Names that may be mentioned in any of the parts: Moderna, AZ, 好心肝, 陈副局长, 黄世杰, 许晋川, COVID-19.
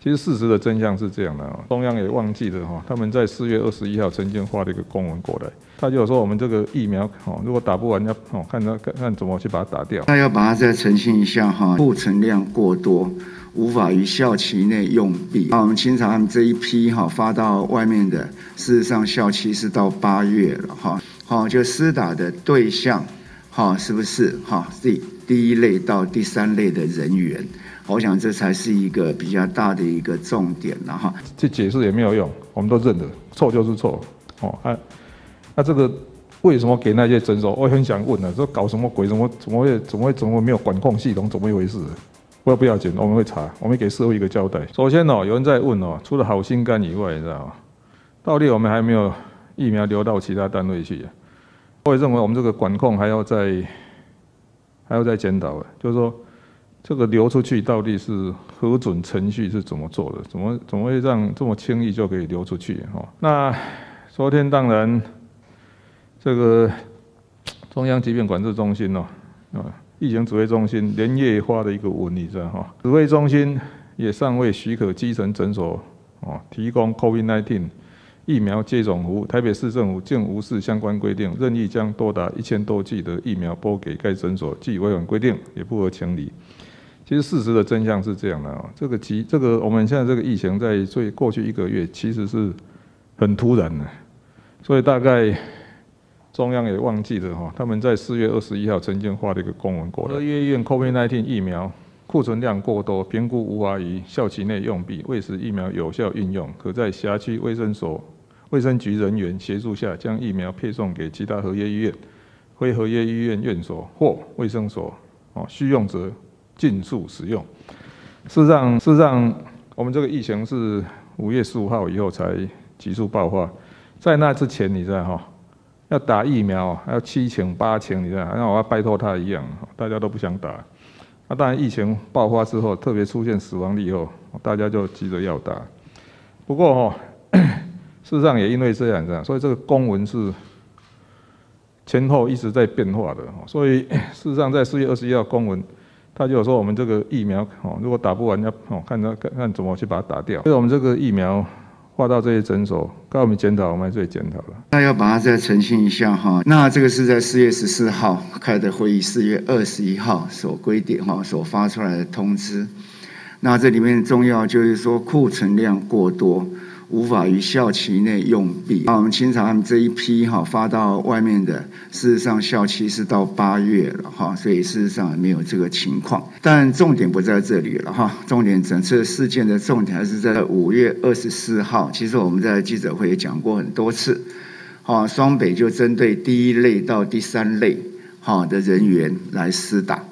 其实事实的真相是这样的啊，中央也忘记了哈，他们在4月21号曾经发了一个公文过来，他就说我们这个疫苗哦，如果打不完要哦看怎么去把它打掉。那要把它再澄清一下哈，库存量过多，无法于效期内用毕。那我们清查他们这一批哈发到外面的，事实上效期是到8月了哈。好，就施打的对象，哈是不是哈第1类到第3类的人员？ 我想这才是一个比较大的一个重点了哈。这解释也没有用，我们都认了，错就是错。哦，那这个为什么给那些诊所？我很想问啊，这搞什么鬼？怎么会没有管控系统？怎么一回事？不要紧，我们会查，我们给社会一个交代。首先哦，有人在问哦，除了好心肝以外，你知道吗？到底我们还没有疫苗流到其他单位去啊？我也认为我们这个管控还要再检讨的，就是说。 这个流出去到底是核准程序是怎么做的？怎么会让这么轻易就可以流出去？哈，那昨天当然，这个中央疾病管制中心哦，疫情指挥中心连夜发了一个文，你知道哈，指挥中心也尚未许可基层诊所哦提供 COVID-19 疫苗接种服务。台北市政府竟无视相关规定，任意将多达1000多剂的疫苗拨给该诊所，既违反规定，也不合情理。 其实事实的真相是这样的啊，这个我们现在这个疫情在最过去1个月其实是很突然的，所以大概中央也忘记了哈，他们在4月21号曾经发了一个公文过来，医院 COVID-19 疫苗库存量过多，评估无法于效期内用毕，未使疫苗有效运用，可在辖区卫生局人员协助下，将疫苗配送给其他合约医院、非合约医院院所或卫生所哦，需用者。 尽速使用。事实上，我们这个疫情是5月15号以后才急速爆发，在那之前，你知道哈，要打疫苗还要7请8请，你知道，那我要拜托他一样，大家都不想打。那当然，疫情爆发之后，特别出现死亡例后，大家就急着要打。不过哈、哦，事实上也因为这样子，所以这个公文是。 前后一直在变化的，所以事实上在4月21号公文，他就说我们这个疫苗哦，如果打不完要哦看怎么去把它打掉。所以我们这个疫苗划到这些诊所，该我们检讨，我们还是会检讨了。那要把它再澄清一下哈，那这个是在4月14号开的会议，4月21号所规定哈所发出来的通知。那这里面重要就是说库存量过多。 无法于效期内用毕。那我们清查他们这一批哈发到外面的，事实上效期是到8月了哈，所以事实上没有这个情况。但重点不在这里了哈，重点整次事件的重点还是在5月24号。其实我们在记者会也讲过很多次，哈，双北就针对第1类到第3类哈的人员来施打，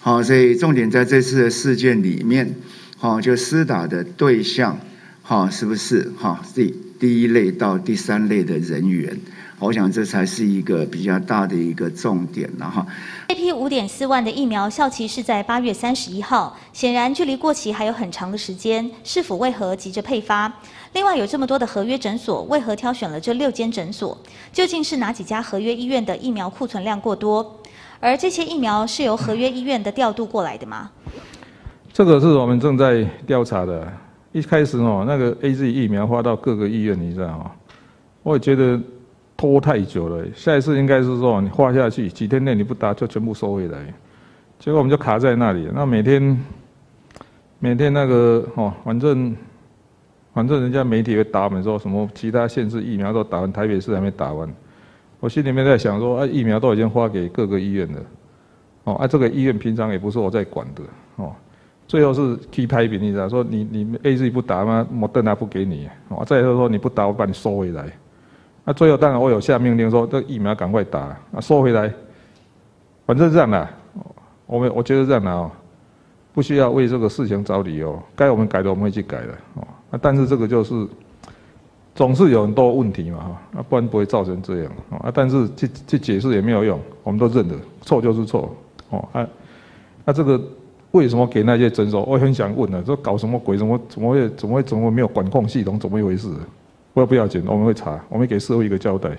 好，所以重点在这次的事件里面，好，就施打的对象。 好，是不是哈？第1类到第3类的人员，我想这才是一个比较大的一个重点了哈。这批5.4万的疫苗效期是在8月31号，显然距离过期还有很长的时间，市府为何急着配发？另外有这么多的合约诊所，为何挑选了这6间诊所？究竟是哪几家合约医院的疫苗库存量过多？而这些疫苗是由合约医院的调度过来的吗？这个是我们正在调查的。 一开始哦，那个 AZ 疫苗发到各个医院，你知道哦，我也觉得拖太久了。下一次应该是说你发下去，几天内你不打就全部收回来。结果我们就卡在那里，那每天那个哦，反正人家媒体会打我们说什么其他县市疫苗都打完，台北市还没打完。我心里面在想说，啊，疫苗都已经发给各个医院了，哦，啊，这个医院平常也不是我在管的，哦。 最后是踢拍扁你知道，说你 AZ 不打吗？莫登他不给你，哦，再就是说你不打，我把你收回来。那、啊、最后当然我有下命令说，这疫苗赶快打，啊，收回来。反正这样啦，我觉得这样啦、哦，不需要为这个事情找理由，该我们改的我们会去改的，哦、啊，但是这个就是总是有很多问题嘛，哈、啊，不然不会造成这样，啊，但是去解释也没有用，我们都认了，错就是错，哦，那这个。 为什么给那些诊所？我很想问啊，这搞什么鬼？怎么没有管控系统？怎么一回事？不要紧，我们会查，我们给社会一个交代。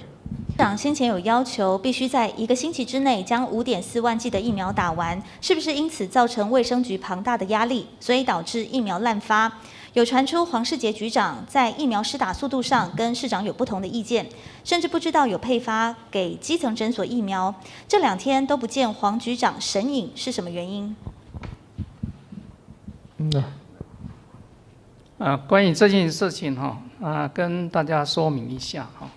党先前有要求，必须在1个星期之内将5.4万剂的疫苗打完，是不是因此造成卫生局庞大的压力，所以导致疫苗滥发？有传出黄世杰局长在疫苗施打速度上跟市长有不同的意见，甚至不知道有配发给基层诊所疫苗。这2天都不见黄局长神隐，是什么原因？关于这件事情跟大家说明一下哈。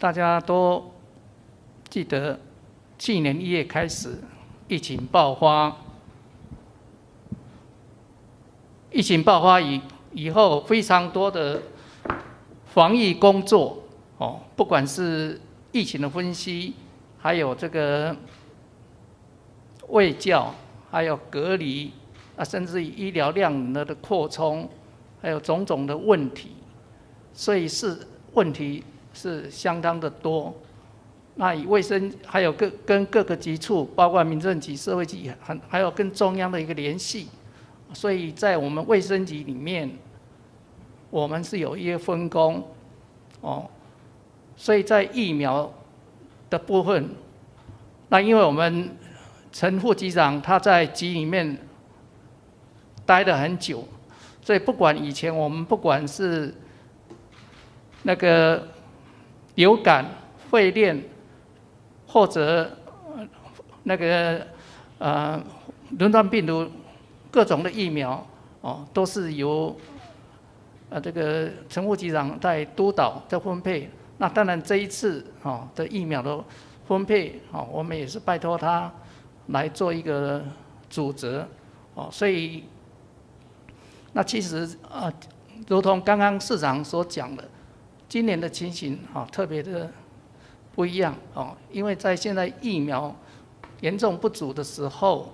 大家都记得，去年1月开始疫情爆发。疫情爆发以后，非常多的防疫工作不管是疫情的分析，还有这个卫教，还有隔离甚至医疗量能的扩充，还有种种的问题，所以问题是相当的多。那以卫生还有跟各个局处，包括民政局、社会局，还有跟中央的一个联系。所以在我们卫生局里面，我们是有一些分工，所以在疫苗的部分，那因为我们陈副局长他在局里面待了很久，所以不管以前我们不管是那个流感、肺炎或者那个轮转病毒。各种的疫苗都是由这个陈副局长在督导在分配。那当然这一次的疫苗的分配我们也是拜托他来做一个主责所以那其实如同刚刚市长所讲的，今年的情形特别的不一样因为在现在疫苗严重不足的时候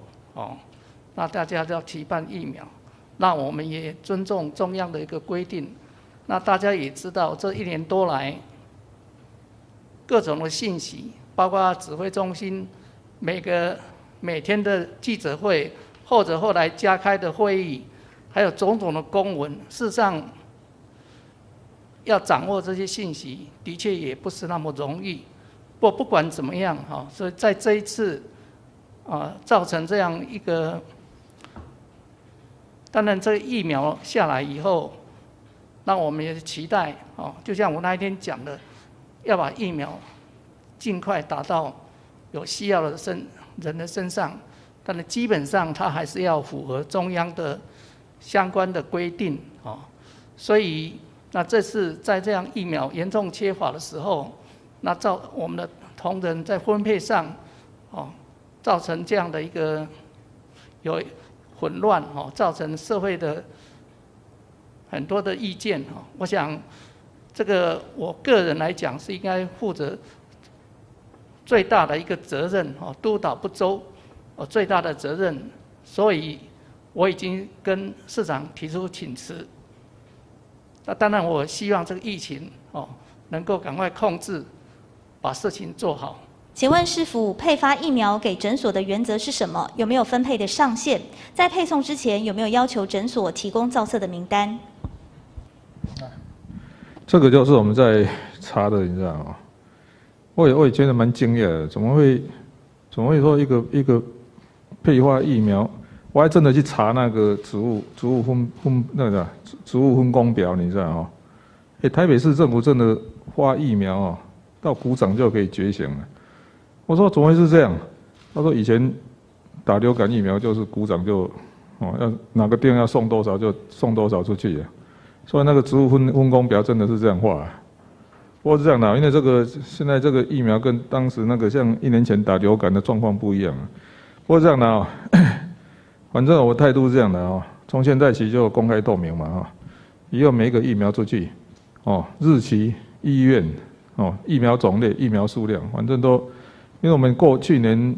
那大家要提办疫苗，那我们也尊重中央的一个规定。那大家也知道，这1年多来，各种的信息，包括指挥中心每天的记者会，或者后来加开的会议，还有种种的公文，事实上，要掌握这些信息，的确也不是那么容易。不管怎么样所以在这一次造成这样一个。当然，这个疫苗下来以后，那我们也期待就像我那一天讲的，要把疫苗尽快打到有需要的人的身上。但是基本上，它还是要符合中央的相关的规定所以，那这次在这样疫苗严重缺乏的时候，那照我们的同仁在分配上造成这样的一个有混乱造成社会的很多的意见我想这个我个人来讲是应该负责最大的一个责任督导不周最大的责任，所以我已经跟市长提出请辞。那当然我希望这个疫情能够赶快控制，把事情做好。请问市府配发疫苗给诊所的原则是什么？有没有分配的上限？在配送之前有没有要求诊所提供造册的名单？这个就是我们在查的，你知道吗？我也觉得蛮惊讶的，怎么会说一个配发疫苗？我还真的去查那个职务分工表，你知道吗？台北市政府真的发疫苗到股长就可以觉醒了。我说怎么会是这样？他说以前打流感疫苗就是股长就要哪个店要送多少就送多少出去啊，所以那个职务分工表真的是这样画啊。不过是这样的，因为这个现在这个疫苗跟当时那个像1年前打流感的状况不一样啊。不过是这样的反正我态度是这样的从现在起就公开透明嘛以后每一个疫苗出去日期、医院疫苗种类、疫苗数量，反正都。因为我们去年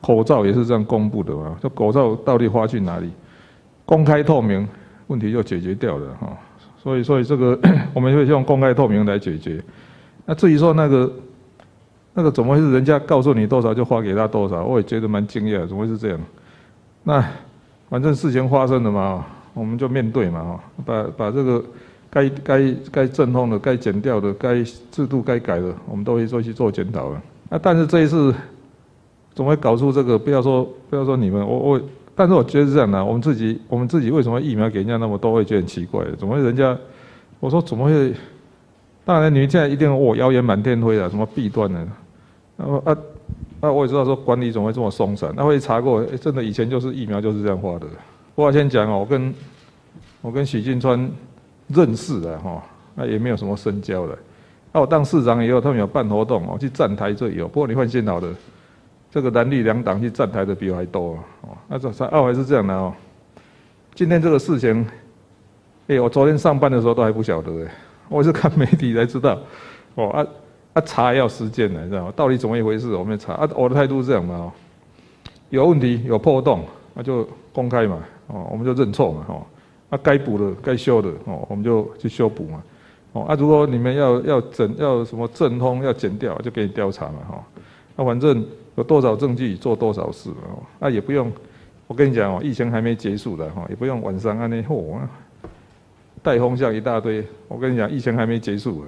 口罩也是这样公布的嘛，就口罩到底花去哪里，公开透明，问题就解决掉了所以这个我们会用公开透明来解决。那至于说那个怎么会是人家告诉你多少就发给他多少，我也觉得蛮惊讶，怎么会是这样？那反正事情发生了嘛，我们就面对嘛把这个该阵痛的、该减掉的、该制度该改的，我们都会去做检讨了。那但是这一次怎么会搞出这个？不要说你们，但是我觉得是这样的、我们自己为什么疫苗给人家那么多，会觉得很奇怪？怎么会人家？我说怎么会？当然，你们现在一定谣言满天飞了，什么弊端呢？我也知道说管理怎么会这么松散，那会查过，真的以前就是疫苗就是这样花的。不过先讲哦，我跟许晋川认识的哈，那也没有什么深交的。那我当市长以后，他们有办活动哦，去站台这有。不过你换新好的，这个蓝绿两党去站台的比我还多哦。那这还是这样的哦。今天这个事情，我昨天上班的时候都还不晓得哎。我是看媒体才知道，查要时间的，你知道吗？到底怎么一回事？我们查我的态度是这样嘛、有问题有破洞，那就公开嘛，我们就认错嘛，该补的该修的，我们就去修补嘛，如果你们要什么政通要减掉，就给你调查嘛，反正有多少证据做多少事嘛，也不用，我跟你讲疫情还没结束的也不用晚上按那带风向一大堆，我跟你讲，疫情还没结束。